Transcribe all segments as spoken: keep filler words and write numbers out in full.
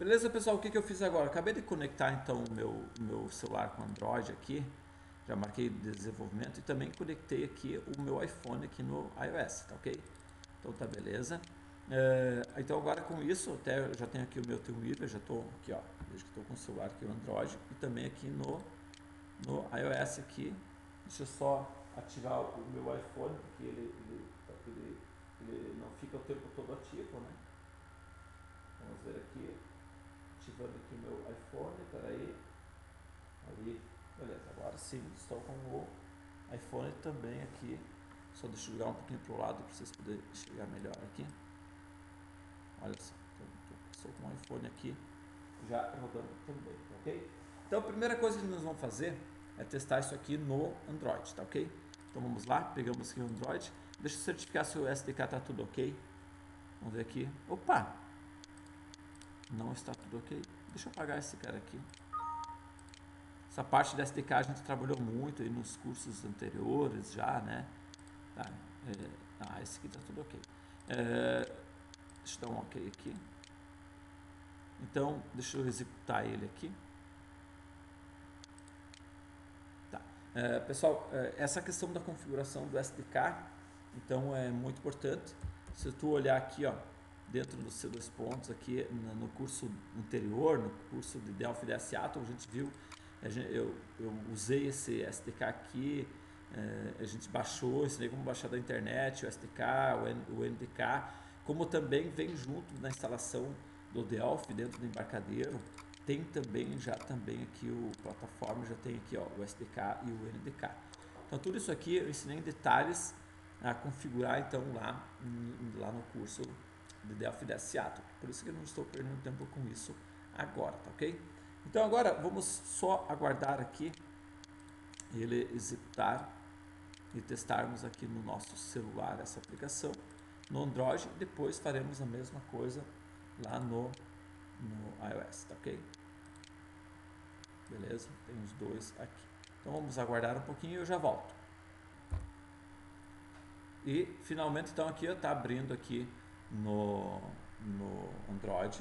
Beleza, pessoal, o que, que eu fiz agora? Acabei de conectar então o meu, meu celular com Android aqui, já marquei desenvolvimento e também conectei aqui o meu iPhone aqui no iOS, tá ok? Então tá beleza. É, então agora com isso, até eu já tenho aqui o meu TeamViewer, já estou aqui, ó, desde que estou com o celular aqui o Android e também aqui no, no iOS aqui. Deixa eu só ativar o meu iPhone, porque ele, ele, ele, ele não fica o tempo todo ativo, né? Vamos ver aqui. Ativando aqui o meu iPhone, peraí, ali, beleza, agora sim, estou com o iPhone também aqui, só deixa eu jogar um pouquinho para o lado para vocês poderem chegar melhor aqui, olha só, estou com o iPhone aqui, já rodando também, ok? Então a primeira coisa que nós vamos fazer é testar isso aqui no Android, tá ok? Então vamos lá, pegamos aqui o Android, deixa eu certificar se o S D K está tudo ok, vamos ver aqui, opa! Não está tudo ok. Deixa eu apagar esse cara aqui. Essa parte da S D K a gente trabalhou muito aí nos cursos anteriores já, né? Tá, é, ah, esse aqui está tudo ok. É, deixa eu dar um ok aqui. Então, deixa eu executar ele aqui. Tá. É, pessoal, é, essa questão da configuração do S D K, então é muito importante. Se tu olhar aqui, ó, dentro dos seus pontos aqui no curso anterior, no curso de Delphi da Seattle, a gente viu, a gente, eu, eu usei esse S D K aqui, eh, a gente baixou, ensinei como baixar da internet, o S D K, o, N, o N D K, como também vem junto na instalação do Delphi dentro do Embarcadero, tem também já também aqui o plataforma, já tem aqui ó, o S D K e o N D K. Então tudo isso aqui eu ensinei em detalhes a configurar então lá, em, lá no curso de Delphi da Seattle, por isso que eu não estou perdendo tempo com isso agora, tá ok? Então agora vamos só aguardar aqui ele executar e testarmos aqui no nosso celular essa aplicação no Android, e depois faremos a mesma coisa lá no, no iOS, tá ok? Beleza, tem os dois aqui, então vamos aguardar um pouquinho e eu já volto. E finalmente então aqui está abrindo aqui No, no Android,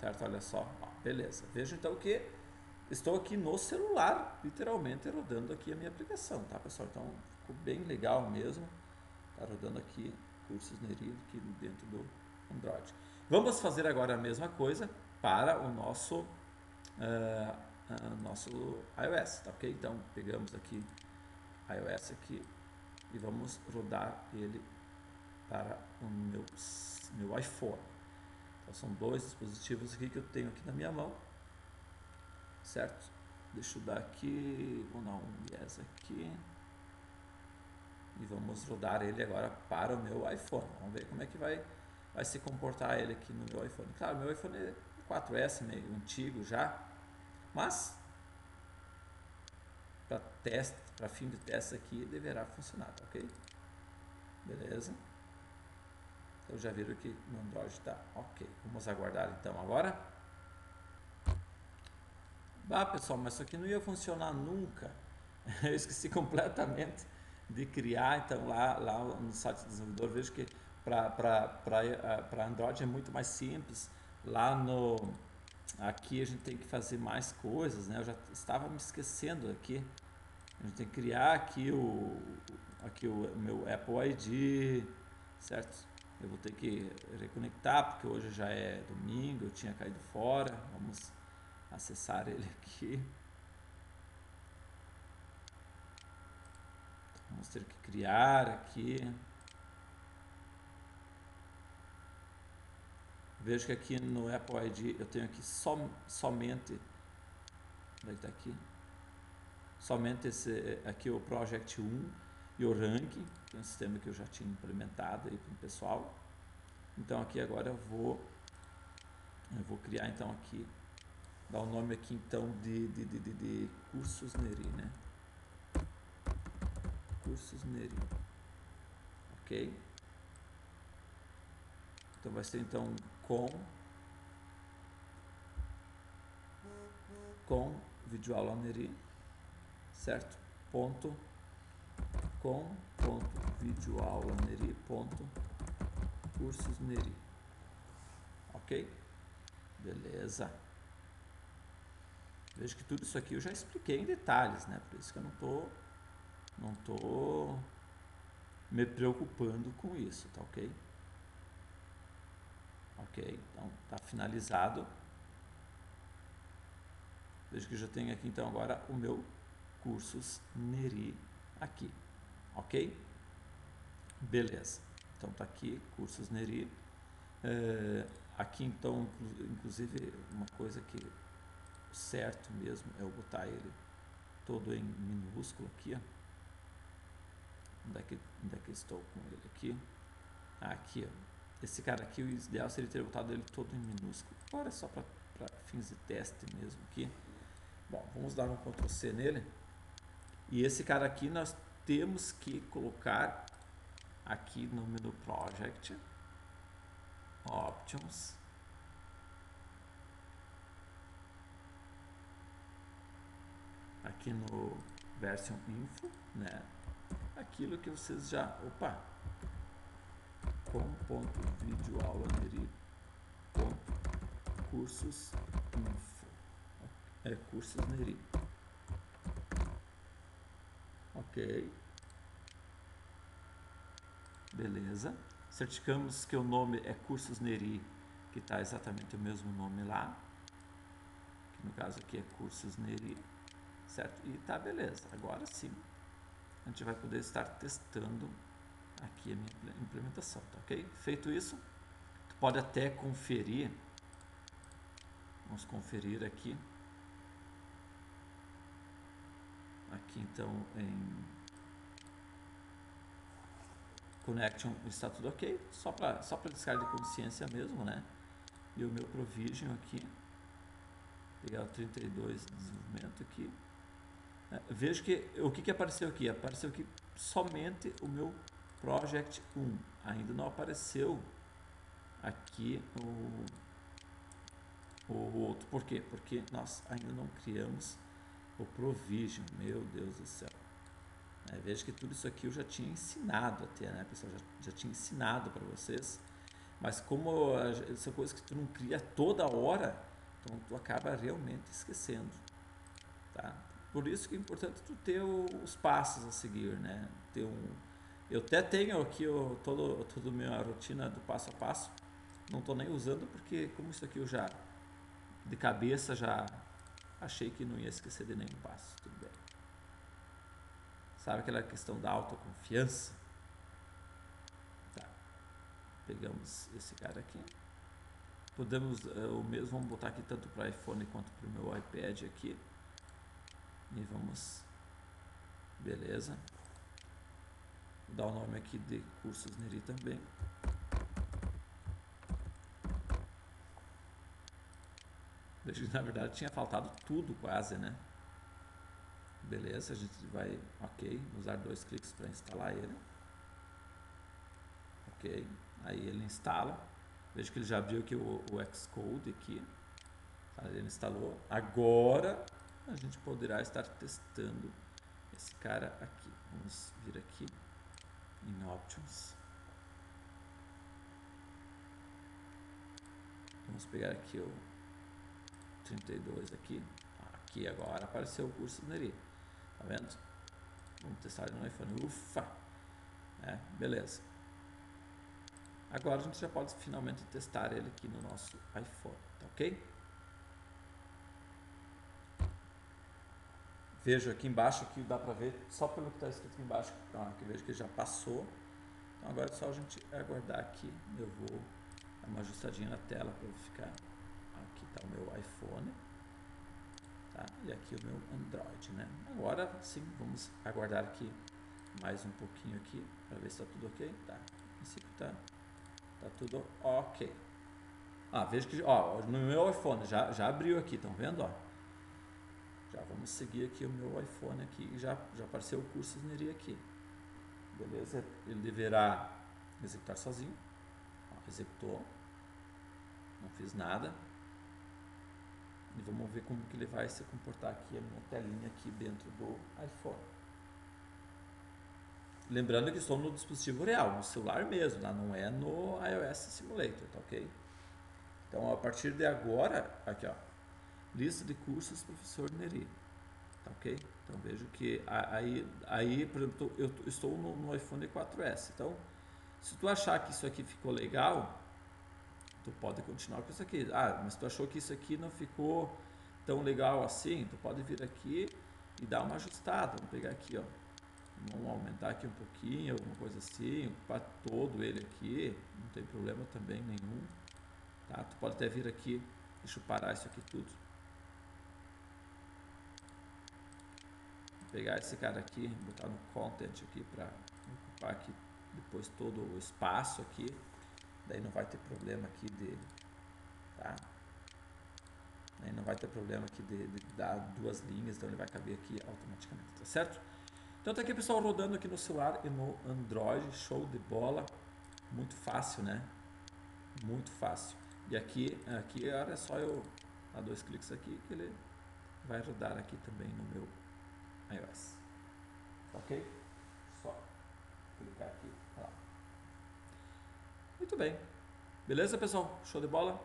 certo? Olha só, ó, beleza. Veja então que estou aqui no celular, literalmente rodando aqui a minha aplicação, tá pessoal? Então ficou bem legal mesmo. Tá rodando aqui cursos Nerido aqui dentro do Android. Vamos fazer agora a mesma coisa para o nosso, uh, uh, nosso iOS, tá ok? Então pegamos aqui iOS aqui e vamos rodar ele para o meu, meu iPhone. Então, são dois dispositivos aqui que eu tenho aqui na minha mão, certo? Deixa eu dar aqui, vou dar um yes aqui e vamos rodar ele agora para o meu iPhone. Vamos ver como é que vai, vai se comportar ele aqui no meu iPhone. Claro, meu iPhone é quatro S, meio antigo já, mas para teste, para fim de teste aqui deverá funcionar, tá ok? Beleza? Então já viram que no Android está ok. Vamos aguardar então agora. Bah pessoal, mas isso aqui não ia funcionar nunca. Eu esqueci completamente de criar. Então lá, lá no site do desenvolvedor, vejo que para Android é muito mais simples. Lá no... Aqui a gente tem que fazer mais coisas, né? Eu já estava me esquecendo aqui. A gente tem que criar aqui o, aqui o meu Apple I D, certo? Eu vou ter que reconectar, porque hoje já é domingo, eu tinha caído fora. Vamos acessar ele aqui. Vamos ter que criar aqui. Vejo que aqui no Apple I D eu tenho aqui som, somente... Onde é que tá aqui? Somente esse aqui, o Project um. E o ranking, que é um sistema que eu já tinha implementado aí para o pessoal. Então aqui agora eu vou, eu vou criar então aqui, dar o nome aqui então de, de, de, de, de cursos Neri, né? Cursos Neri, ok? Então vai ser então com com videoaula Neri, certo? Ponto com.videoaula Neri.cursos Neri, ok? Ok? Beleza. Vejo que tudo isso aqui eu já expliquei em detalhes, né? Por isso que eu não tô, não tô me preocupando com isso, tá ok? Ok, então tá finalizado. Vejo que eu já tenho aqui então agora o meu cursos Neri aqui, ok? Beleza, então tá aqui, cursos Neri. É, aqui então, inclusive, uma coisa que certo mesmo é eu botar ele todo em minúsculo aqui, ó. Onde é que, onde é que estou com ele aqui? Ah, aqui, ó. Esse cara aqui, o ideal seria ter botado ele todo em minúsculo. Agora é só para fins de teste mesmo aqui. Bom, vamos dar um control C nele. E esse cara aqui nós temos que colocar aqui no menu Project, Options. Aqui no version info, né? Aquilo que vocês já, opa, com.videoaulaneri.cursos info, é cursos Neri, ok, beleza. Certificamos que o nome é cursos Neri, que está exatamente o mesmo nome lá, que no caso aqui é cursos Neri. Certo? E tá, beleza. Agora sim, a gente vai poder estar testando aqui a minha implementação, tá ok? Feito isso, tu pode até conferir, vamos conferir aqui, aqui então em Connection está tudo ok, só para só para descarga de consciência mesmo, né? E o meu provision aqui, pegar o trinta e dois de desenvolvimento aqui. Vejo que o que, que apareceu aqui? Apareceu aqui somente o meu Project um. Ainda não apareceu aqui o, o outro. Por quê? Porque nós ainda não criamos o Provision. Meu Deus do céu. É, vejo que tudo isso aqui eu já tinha ensinado até, né, pessoal? Já, já tinha ensinado para vocês. Mas como são coisas que tu não cria toda hora, então tu acaba realmente esquecendo, tá? Por isso que é importante tu ter o, os passos a seguir, né? Ter um, eu até tenho aqui o, todo, toda a minha rotina do passo a passo. Não estou nem usando porque como isso aqui eu já, de cabeça, já achei que não ia esquecer de nenhum passo. Tudo bem. Sabe aquela questão da autoconfiança? Tá. Pegamos esse cara aqui. Podemos, o mesmo, vamos botar aqui tanto para iPhone quanto para o meu iPad aqui. E vamos, beleza. Vou dar o nome aqui de cursos Neri também. Na verdade tinha faltado tudo quase, né? Beleza, a gente vai, ok, usar dois cliques para instalar ele. Ok, aí ele instala. Vejo que ele já abriu aqui o, o Xcode aqui. Ele instalou. Agora a gente poderá estar testando esse cara aqui. Vamos vir aqui em Options. Vamos pegar aqui o trinta e dois aqui. Aqui agora apareceu o curso Neri. Tá vendo? Vamos testar ele no iPhone. Ufa! É, beleza. Agora a gente já pode finalmente testar ele aqui no nosso iPhone, tá ok? Vejo aqui embaixo, que dá para ver só pelo que está escrito aqui embaixo, ah, que vejo que já passou. Então agora é só a gente aguardar aqui. Eu vou dar uma ajustadinha na tela para ficar. Aqui está o meu iPhone, tá? E aqui o meu Android, né? Agora sim, vamos aguardar aqui mais um pouquinho aqui para ver se está tudo ok. Tá, a princípio está tá tudo ok. Ah, vejo que ó, no meu iPhone já, já abriu aqui, estão vendo? Ó? Já vamos seguir aqui o meu iPhone aqui, já, já apareceu o curso Neri aqui. Beleza? Ele deverá executar sozinho. Ó, executou. Não fiz nada. E vamos ver como que ele vai se comportar aqui, a minha telinha aqui dentro do iPhone. Lembrando que estou no dispositivo real, no celular mesmo, tá? Não é no iOS Simulator, tá ok? Então, a partir de agora, aqui ó, lista de cursos professor Neri, tá ok? Então vejo que aí, aí por exemplo, eu estou no, no iPhone quatro S. Então, se tu achar que isso aqui ficou legal, tu pode continuar com isso aqui. Ah, mas tu achou que isso aqui não ficou tão legal assim, tu pode vir aqui e dar uma ajustada. Vamos pegar aqui, ó, vamos aumentar aqui um pouquinho, alguma coisa assim, ocupar todo ele aqui, não tem problema também nenhum, tá? Tu pode até vir aqui, deixa eu parar isso aqui tudo, vou pegar esse cara aqui, botar no content aqui para ocupar aqui depois todo o espaço aqui, daí não vai ter problema aqui de, tá? Aí não vai ter problema aqui de, de dar duas linhas, então ele vai caber aqui automaticamente, tá certo? Então tá aqui, pessoal, rodando aqui no celular e no Android, show de bola, muito fácil, né? Muito fácil. E aqui, aqui é só eu dar dois cliques aqui que ele vai rodar aqui também no meu iOS, ok? Só clicar aqui, lá. Muito bem, beleza, pessoal? Show de bola?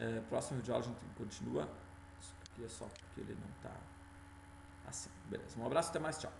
É, próximo vídeo a gente continua. Isso aqui é só porque ele não está assim. Beleza, um abraço, até mais, tchau.